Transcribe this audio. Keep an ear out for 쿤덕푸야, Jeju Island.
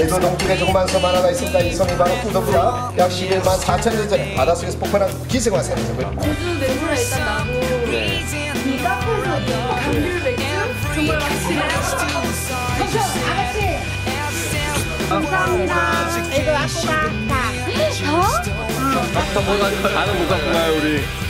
제주 동쪽에 조그만 섬 하나가 있습니다. 이 섬이 바로 쿤덕푸야. 약 11만 4천 년 전에 바닷속에서 폭발한 기생화 생물이고요. 우주 냄새가 일단 나고 이 카페에서 감귤 맥주 정말 맛있어요. 아가씨 감사합니다. 이거 아프다. 다. 더? 다 먹어가지고 다는 못 갔구나 우리.